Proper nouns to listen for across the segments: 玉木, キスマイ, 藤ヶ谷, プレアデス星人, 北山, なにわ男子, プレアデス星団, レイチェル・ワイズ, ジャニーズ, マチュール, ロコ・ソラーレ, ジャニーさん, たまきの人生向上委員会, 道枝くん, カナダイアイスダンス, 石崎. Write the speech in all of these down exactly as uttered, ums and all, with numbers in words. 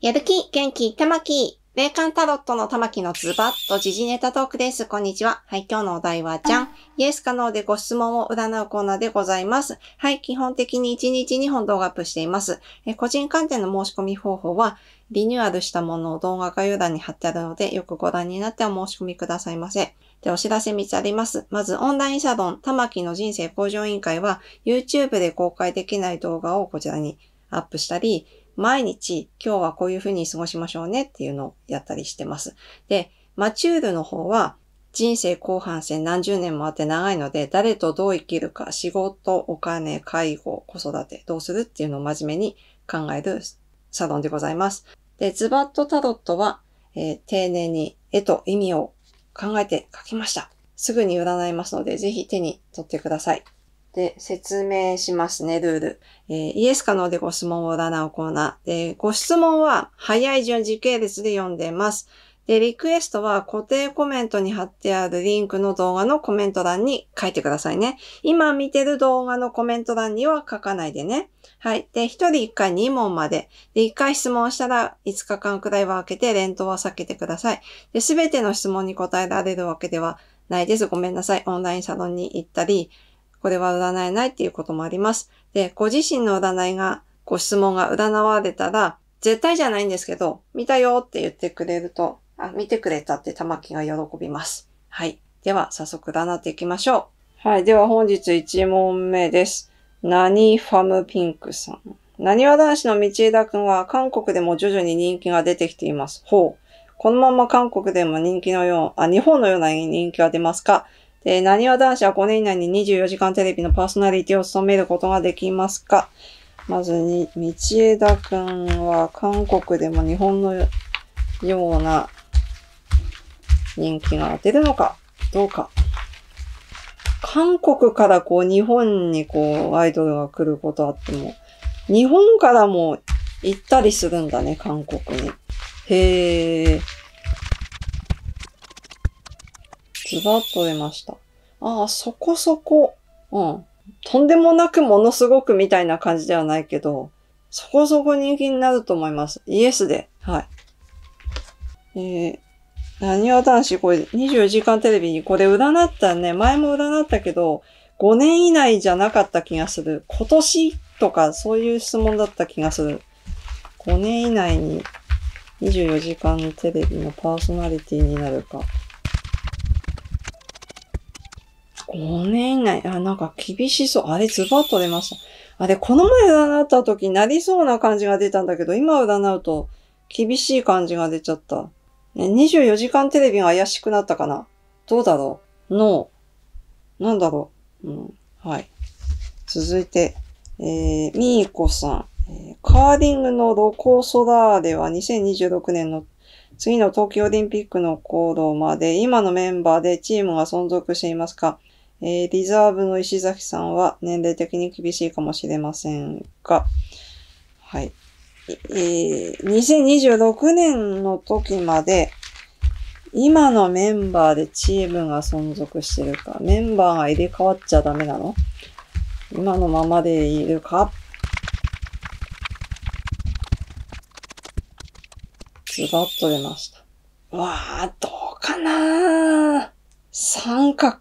やる気、元気、玉木。霊感タロットの玉木のズバッと時事ネタトークです。こんにちは。はい、今日のお題はじゃん。イエスかノーでご質問を占うコーナーでございます。はい、基本的にいちにちにほん動画アップしています。え個人観点の申し込み方法は、リニューアルしたものを動画概要欄に貼ってあるので、よくご覧になってお申し込みくださいませ。で、お知らせみっつあります。まず、オンラインサロン、玉木の人生向上委員会は、YouTube で公開できない動画をこちらにアップしたり、毎日、今日はこういう風に過ごしましょうねっていうのをやったりしてます。で、マチュールの方は、人生後半戦何十年もあって長いので、誰とどう生きるか、仕事、お金、介護、子育て、どうするっていうのを真面目に考えるサロンでございます。で、ズバッとタロットは、えー、丁寧に絵と意味を考えて書きました。すぐに占いますので、ぜひ手に取ってください。で、説明しますね、ルール。えー、イエスかノーでご質問を占うコーナー。で、ご質問は早い順時系列で読んでます。で、リクエストは固定コメントに貼ってあるリンクの動画のコメント欄に書いてくださいね。今見てる動画のコメント欄には書かないでね。はい。で、ひとりいっかいにもんまで。で、いっかい質問したらいつかかんくらいは空けて連投は避けてください。で、すべての質問に答えられるわけではないです。ごめんなさい。オンラインサロンに行ったり、これは占えないっていうこともあります。で、ご自身の占いが、ご質問が占われたら、絶対じゃないんですけど、見たよって言ってくれると、あ、見てくれたって玉木が喜びます。はい。では、早速占っていきましょう。はい。では、本日いちもんめです。ナニファムピンクさん。なにわ男子の道枝くんは、韓国でも徐々に人気が出てきています。ほう。このまま韓国でも人気のよう、あ、日本のような人気が出ますか？で、なにわ男子はごねん以内ににじゅうよじかんテレビのパーソナリティを務めることができますか？まずに、道枝くんは韓国でも日本のような人気が出るのかどうか。韓国からこう日本にこうアイドルが来ることあっても、日本からも行ったりするんだね、韓国に。へー。ズバッと出ました。ああ、そこそこ。うん。とんでもなくものすごくみたいな感じではないけど、そこそこ人気になると思います。イエスで。はい。えー、なにわ男子、これにじゅうよじかんテレビに、これ占ったね、前も占ったけど、ごねん以内じゃなかった気がする。今年とかそういう質問だった気がする。ごねん以内ににじゅうよじかんテレビのパーソナリティになるか。ごねん以内。あ、なんか厳しそう。あれ、ズバッと出ました。あれ、この前占った時なりそうな感じが出たんだけど、今占うと厳しい感じが出ちゃった。ね、にじゅうよじかんテレビが怪しくなったかな？どうだろう？ノー。なんだろう？うん。はい。続いて、えー、みーこさん、えー。カーリングのロコ・ソラーレはにせんにじゅうろくねんの次の冬季オリンピックの頃まで今のメンバーでチームが存続していますか？えー、リザーブの石崎さんは年齢的に厳しいかもしれませんが、はい。えー、にせんにじゅうろくねんの時まで、今のメンバーでチームが存続してるか、メンバーが入れ替わっちゃダメなの？今のままでいるか？ズバッと出ました。わー、どうかなー。三角。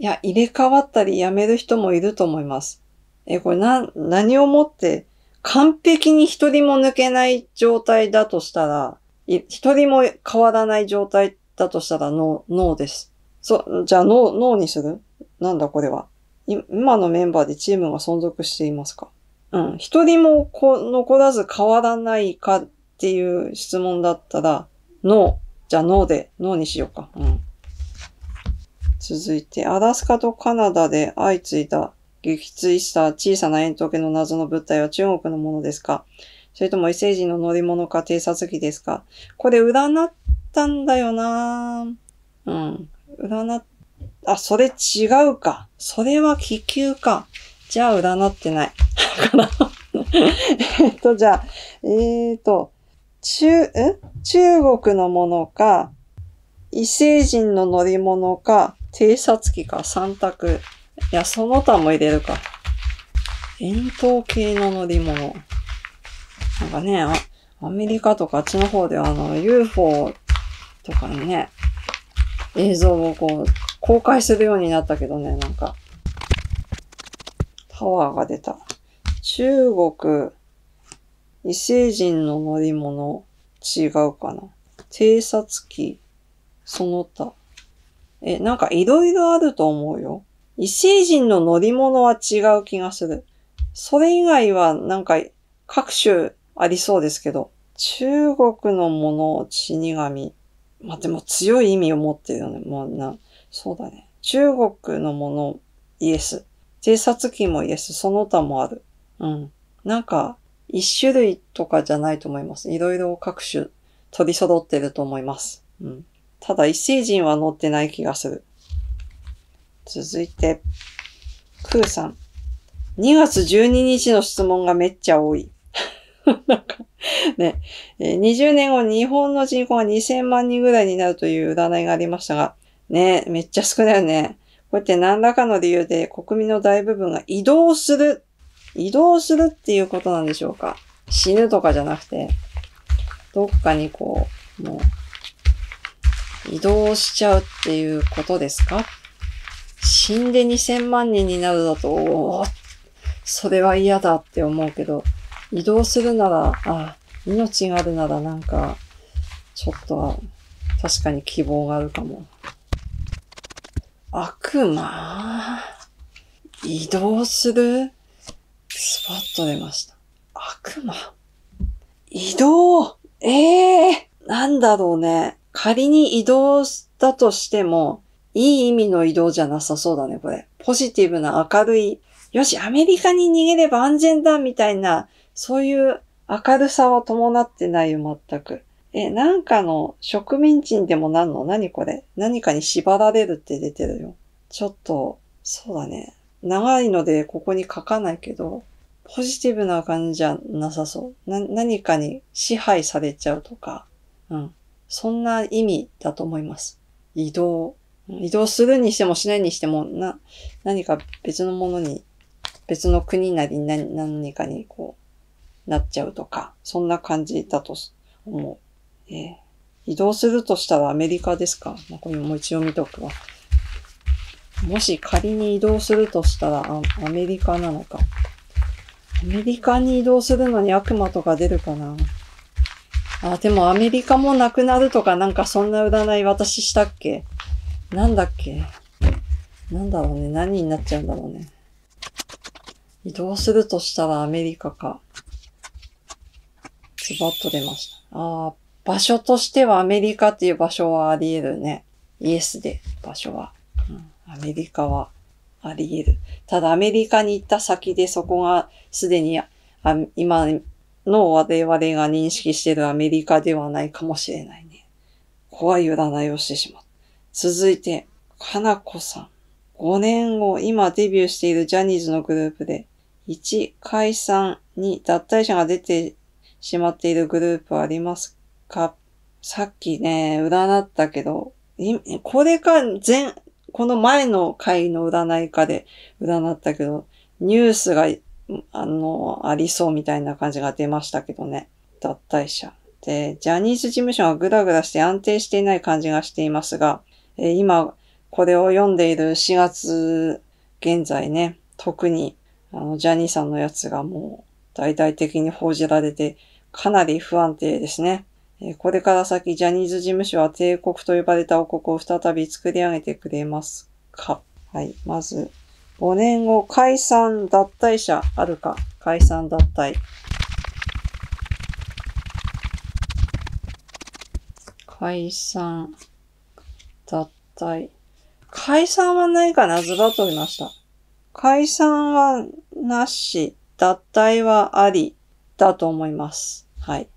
いや、入れ替わったり辞める人もいると思います。え、これな、何をもって、完璧に一人も抜けない状態だとしたら、一人も変わらない状態だとしたらノー、ノーです。そ、じゃあノー、ノーにする？なんだこれは。今のメンバーでチームが存続していますか？うん。一人もこ残らず変わらないかっていう質問だったら、ノー。じゃあノーで、ノーにしようか。うん。続いて、アラスカとカナダで相次いだ撃墜した小さな円筒形の謎の物体は中国のものですか？それとも異星人の乗り物か偵察機ですか？これ占ったんだよなぁ。うん。占っ、あ、それ違うか。それは気球か。じゃあ占ってない。えっと、じゃあ、えーと、中、え？中国のものか、異星人の乗り物か、偵察機か、三択。いや、その他も入れるか。円筒形の乗り物。なんかね、アメリカとかあっちの方ではあの ユーフォー とかにね、映像をこう公開するようになったけどね、なんか。タワーが出た。中国、異星人の乗り物、違うかな。偵察機、その他。え、なんかいろいろあると思うよ。異星人の乗り物は違う気がする。それ以外はなんか各種ありそうですけど。中国のもの、死神。まあ、でも強い意味を持ってるよね。もうな、そうだね。中国のもの、イエス。偵察機もイエス。その他もある。うん。なんか、一種類とかじゃないと思います。いろいろ各種取り揃ってると思います。うん。ただ、異星人は乗ってない気がする。続いて、クーさん。にがつじゅうににちの質問がめっちゃ多い。なんか、ね。にじゅうねんごに日本の人口がにせんまんにんぐらいになるという占いがありましたが、ね、めっちゃ少ないよね。こうやって何らかの理由で国民の大部分が移動する。移動するっていうことなんでしょうか。死ぬとかじゃなくて、どっかにこう、もう、移動しちゃうっていうことですか。死んでにせんまんにんになるだと、おー、それは嫌だって思うけど、移動するなら、あ、命があるならなんか、ちょっと、確かに希望があるかも。悪魔？移動する？スパッと出ました。悪魔？移動？ええー、なんだろうね。仮に移動だとしても、いい意味の移動じゃなさそうだね、これ。ポジティブな明るい。よし、アメリカに逃げれば安全だ、みたいな、そういう明るさは伴ってないよ、全く。え、なんかの植民地でもなんの？何これ？何かに縛られるって出てるよ。ちょっと、そうだね。長いのでここに書かないけど、ポジティブな感じじゃなさそう。な、何かに支配されちゃうとか。うん。そんな意味だと思います。移動。移動するにしてもしないにしても、な、何か別のものに、別の国なり何、何かにこう、なっちゃうとか、そんな感じだと思う。えー、移動するとしたらアメリカですか？まあ、これもう一応見とくわ。もし仮に移動するとしたらア、アメリカなのか。アメリカに移動するのに悪魔とか出るかな。あ、でもアメリカもなくなるとかなんかそんな占い私したっけ？なんだっけ？なんだろうね。何になっちゃうんだろうね。移動するとしたらアメリカか。ズバッと出ました。ああ、場所としてはアメリカっていう場所はあり得るね。イエスで、場所は。うん、アメリカはあり得る。ただアメリカに行った先でそこがすでにあ今の我々が認識しているアメリカではないかもしれないね。怖い占いをしてしまった。続いて、かなこさん。ごねんご、今デビューしているジャニーズのグループで、いち、解散、に、脱退者が出てしまっているグループはありますか？さっきね、占ったけど、これか、前、この前の回の占いかで占ったけど、ニュースが、あの、ありそうみたいな感じが出ましたけどね。脱退者。で、ジャニーズ事務所がグラグラして安定していない感じがしていますが、今、これを読んでいるしがつ現在ね、特に、あの、ジャニーさんのやつがもう、大々的に報じられて、かなり不安定ですね。これから先、ジャニーズ事務所は帝国と呼ばれた王国を再び作り上げてくれますか？はい、まず、ごねんご、解散脱退者あるか？解散脱退。解散。脱退。解散はないかな？ズバッと出ました。解散はなし、脱退はありだと思います。はい。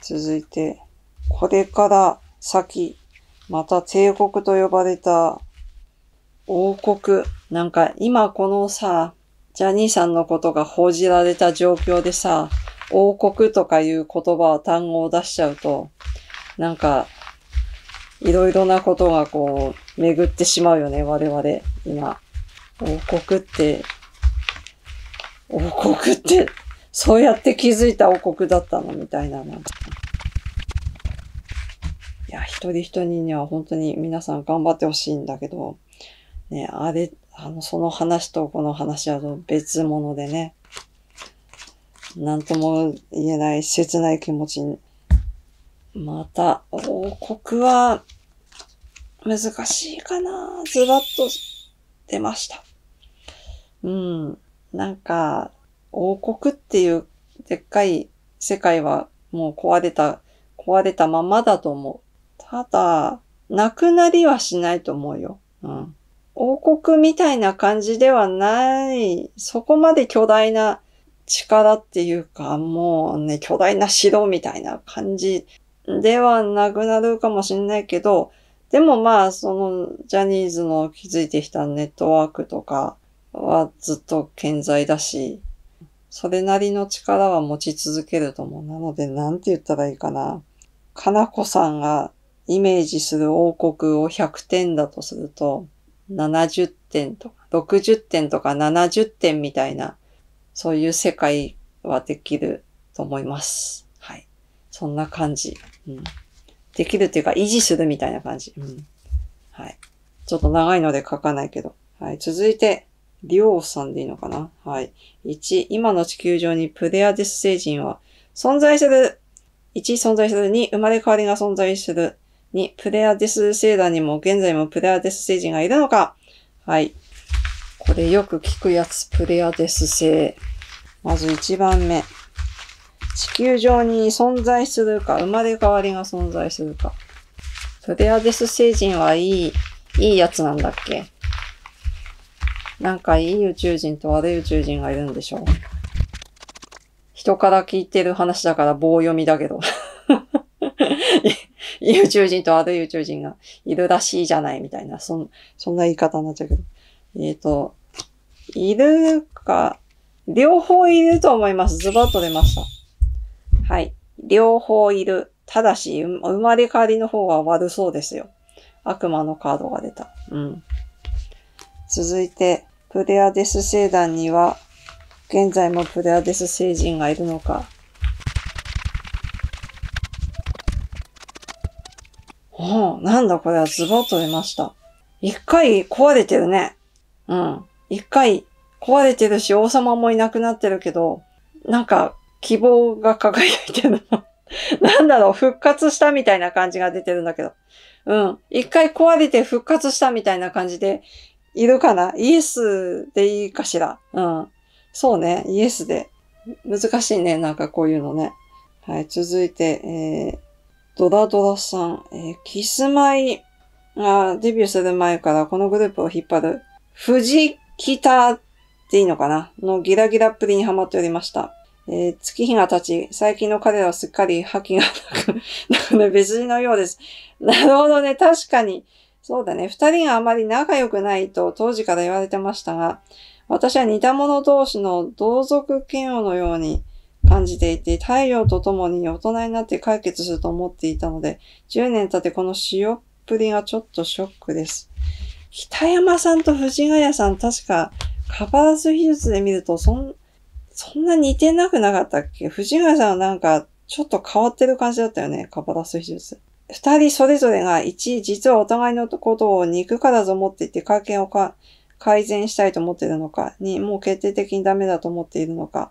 続いて、これから先、また帝国と呼ばれた王国。なんか今このさ、ジャニーさんのことが報じられた状況でさ、王国とかいう言葉、単語を出しちゃうと、なんか、いろいろなことがこう、巡ってしまうよね、我々、今。王国って、王国って、そうやって気づいた王国だったのみたいな。なんかいや、一人一人には本当に皆さん頑張ってほしいんだけど、ね、あれ、あの、その話とこの話は別物でね、なんとも言えない切ない気持ちに。また、王国は難しいかな。ずらっと出ました。うん。なんか、王国っていうでっかい世界はもう壊れた、壊れたままだと思う。ただ、なくなりはしないと思うよ。うん。王国みたいな感じではない、そこまで巨大な力っていうか、もうね、巨大な城みたいな感じではなくなるかもしれないけど、でもまあ、その、ジャニーズの築いてきたネットワークとかはずっと健在だし、それなりの力は持ち続けると思う。なので、なんて言ったらいいかな。かなこさんがイメージする王国をひゃくてんだとすると、ななじゅってんとか、ろくじゅってんとかななじゅってんみたいな、そういう世界はできると思います。はい。そんな感じ。うん、できるというか、維持するみたいな感じ、うん。はい。ちょっと長いので書かないけど。はい。続いて、リオさんでいいのかな。はい。いち、今の地球上にプレアデス星人は存在する。いち、存在する。に、生まれ変わりが存在する。に、プレアデス星団にも現在もプレアデス星人がいるのか。はい。これよく聞くやつ、プレアデス星。まずいちばんめ。地球上に存在するか、生まれ変わりが存在するか。プレアデス星人はいい、いいやつなんだっけ？なんかいい宇宙人と悪い宇宙人がいるんでしょう。人から聞いてる話だから棒読みだけど。いい宇宙人と悪い宇宙人がいるらしいじゃないみたいな、そん、そんな言い方になっちゃうけど。えっと、いるか、両方いると思います。ズバッと出ました。はい。両方いる。ただし、生まれ変わりの方が悪そうですよ。悪魔のカードが出た。うん。続いて、プレアデス星団には、現在もプレアデス星人がいるのか。おう、なんだこれは、ズバッと出ました。一回壊れてるね。うん。一回壊れてるし、王様もいなくなってるけど、なんか、希望が輝いてるの。なんだろう、復活したみたいな感じが出てるんだけど。うん。一回壊れて復活したみたいな感じで、いるかな？イエスでいいかしら？うん。そうね。イエスで。難しいね。なんかこういうのね。はい。続いて、えー、ドラドラさん。えー、キスマイがデビューする前からこのグループを引っ張る、藤北っていいのかな？のギラギラっぷりにハマっておりました。えー、月日が経ち、最近の彼らはすっかり覇気がなく、なく別人のようです。なるほどね。確かに。そうだね。二人があまり仲良くないと当時から言われてましたが、私は似た者同士の同族嫌悪のように感じていて、太陽と共に大人になって解決すると思っていたので、じゅうねん経ってこの塩っぷりがちょっとショックです。北山さんと藤ヶ谷さん、確かカバーズ比率で見るとそん、そんな似てなくなかったっけ？藤ヶ谷さんはなんかちょっと変わってる感じだったよね、カバーズ比率。二人それぞれが一、実はお互いのことを憎からず思っていて関係をか改善したいと思っているのか、に、もう決定的にダメだと思っているのか。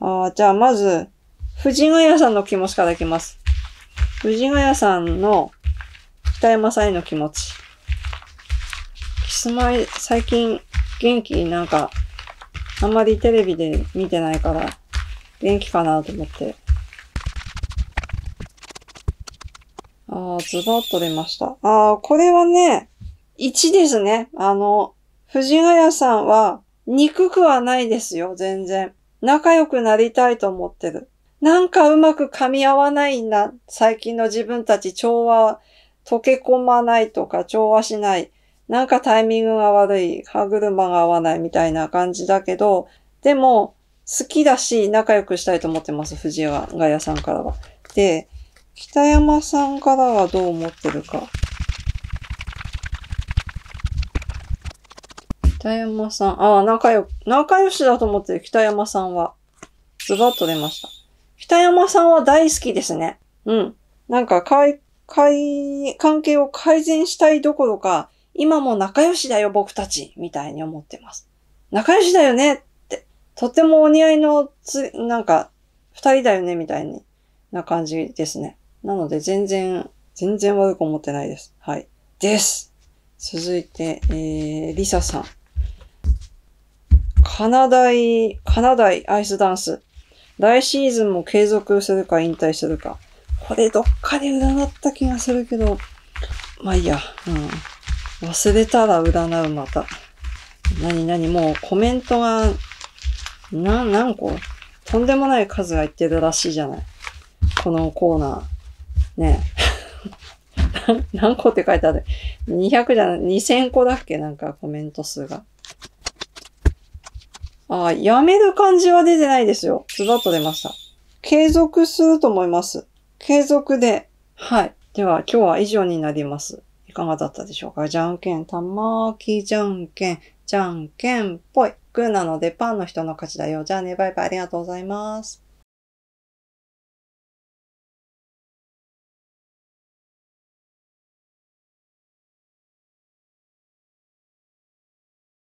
ああ、じゃあまず、藤ヶ谷さんの気持ちからいきます。藤ヶ谷さんの北山さんへの気持ち。キスマイ、最近元気？なんか、あんまりテレビで見てないから、元気かなと思って。ああ、ズバッと出ました。ああ、これはね、いちですね。あの、藤ヶ谷さんは、憎くはないですよ、全然。仲良くなりたいと思ってる。なんかうまく噛み合わないんだ。最近の自分たち、調和、溶け込まないとか、調和しない。なんかタイミングが悪い、歯車が合わないみたいな感じだけど、でも、好きだし、仲良くしたいと思ってます、藤ヶ谷さんからは。で、北山さんからはどう思ってるか。北山さん、ああ、仲良、仲良しだと思ってる、北山さんは。図が取れました。北山さんは大好きですね。うん。なんか、かい、かい、関係を改善したいどころか、今も仲良しだよ、僕たち、みたいに思ってます。仲良しだよねって、とてもお似合いのつ、なんか、二人だよね、みたいな感じですね。なので、全然、全然悪く思ってないです。はい。です。続いて、えー、リサさん。カナダイ、カナダイアイスダンス。来シーズンも継続するか引退するか。これどっかで占った気がするけど、まあいいや。うん。忘れたら占うまた。なになにもうコメントが、な、何個とんでもない数が言ってるらしいじゃない。このコーナー。ねえ。何個って書いてある。にひゃくじゃない、にせんこだっけなんかコメント数が。ああ、やめる感じは出てないですよ。ズバッと出ました。継続すると思います。継続で。はい。では、今日は以上になります。いかがだったでしょうか？じゃんけん、たまーき、じゃんけん、じゃんけんぽい。グーなのでパンの人の勝ちだよ。じゃあね、バイバイ、ありがとうございます。